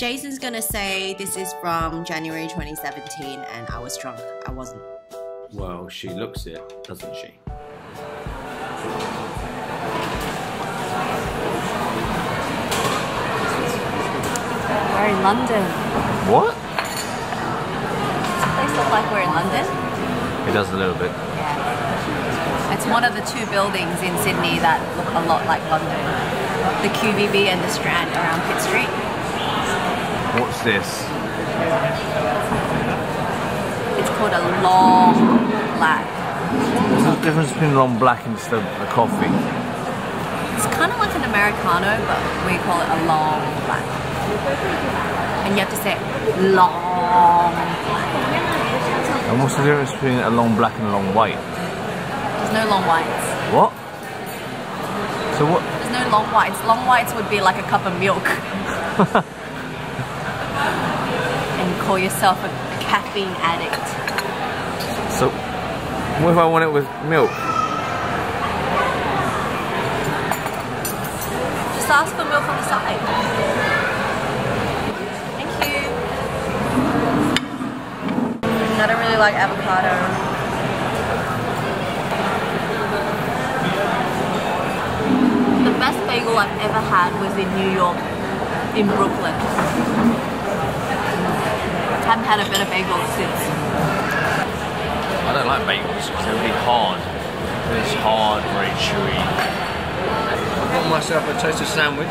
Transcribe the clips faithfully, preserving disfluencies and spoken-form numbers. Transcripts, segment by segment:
Jason's gonna say this is from January twenty seventeen and I was drunk. I wasn't. Well, she looks it, doesn't she? We're in London. What? Does this look like we're in London? It does a little bit. Yeah. It's one of the two buildings in Sydney that look a lot like London. The Q V B and the Strand around Pitt Street. What's this? It's called a long black. What's the difference between long black and just a, a coffee? It's kind of like an Americano, but we call it a long black. And you have to say long black. And what's the difference between a long black and a long white? There's no long whites. What? So what? There's no long whites. Long whites would be like a cup of milk. And you call yourself a caffeine addict. So what if I want it with milk? Just ask for milk on the side. I don't really like avocado. The best bagel I've ever had was in New York, in Brooklyn. I haven't had a better bagel since. I don't like bagels because they're really hard. It's hard, very chewy. I got myself a toasted sandwich,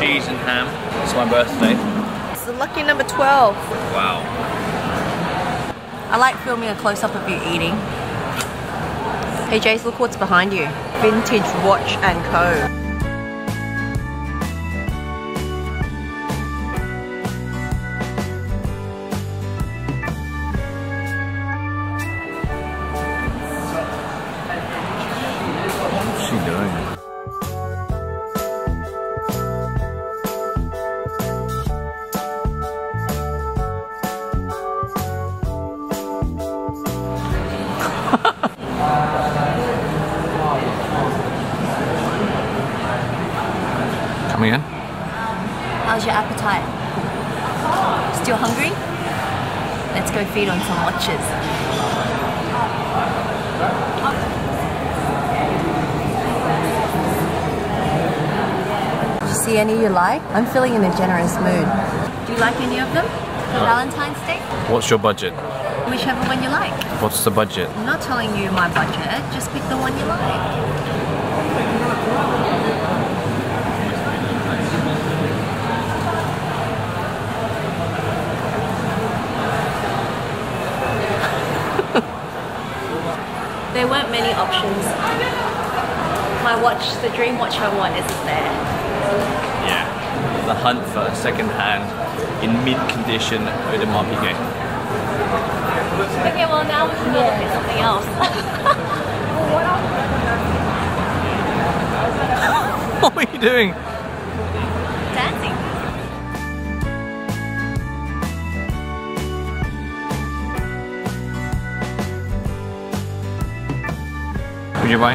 cheese and ham. It's my birthday. It's the lucky number twelve. Wow. I like filming a close-up of you eating. Hey Jace, look what's behind you. Vintage Watch and Co. What's she doing? Again. How's your appetite? Still hungry? Let's go feed on some watches. Did you see any you like? I'm feeling in a generous mood. Do you like any of them for Valentine's Day? What's your budget? Whichever one you like. What's the budget? I'm not telling you my budget, just pick the one you like. There weren't many options. My watch, the dream watch I want, isn't there. Yeah, the hunt for a second-hand, in mid-condition Audemars Piguet. Okay, well now we can go look at something else. What are you doing? Dancing. What did you buy?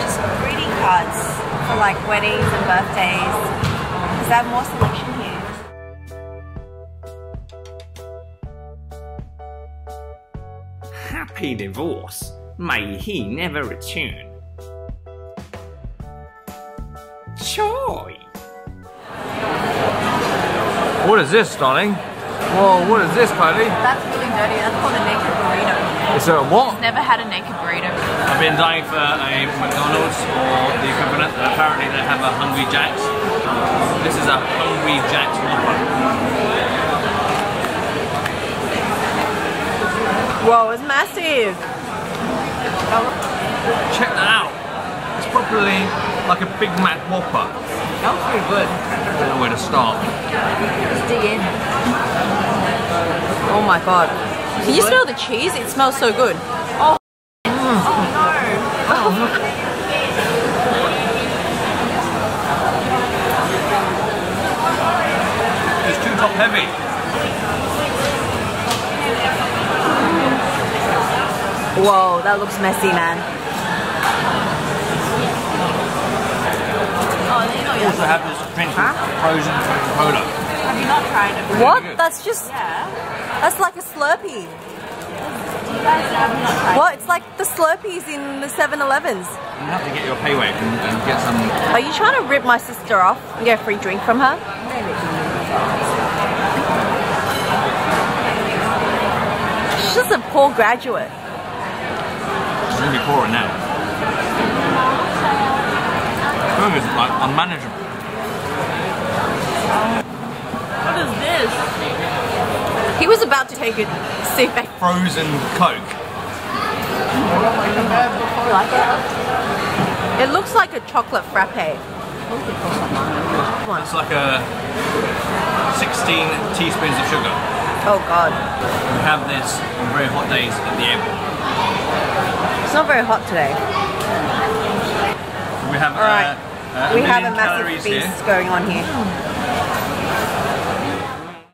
Just greeting cards for like weddings and birthdays. Because they have more selection here. Happy divorce. May he never return. Joy. What is this, darling? Whoa, what is this, Kylie? That's really dirty. That's called a naked burrito. Is there a what? I've never had a naked burrito. I've been dying for a McDonald's or the equivalent, and apparently they have a Hungry Jacks. This is a Hungry Jacks Whopper. Whoa, it's massive! Check that out! It's probably like a Big Mac Whopper. That was pretty good. I don't know where to start. Just dig in. Oh my god. Can you smell the cheese? It smells so good. Oh. It's too top heavy. Whoa, that looks messy, man. Oh, you know, you also have this drink, huh? Frozen Coca-Cola. Have you not tried it? Really? What? That's just... Yeah. That's like a Slurpee. Do you guys have not tried it? What? It's like the Slurpees in the seven elevens. You have to get your pay wave and, and get some... Are you trying to rip my sister off and get a free drink from her? Maybe. She's just a poor graduate. She's really poor right now. The food is like unmanageable. What is this? He was about to take a sip back. Frozen Coke. You like it? It looks like a chocolate frappe. It's like a sixteen teaspoons of sugar. Oh god. We have this on very hot days at the airport. It's not very hot today. We have, all right. uh, uh, we have a massive feast here. going on here.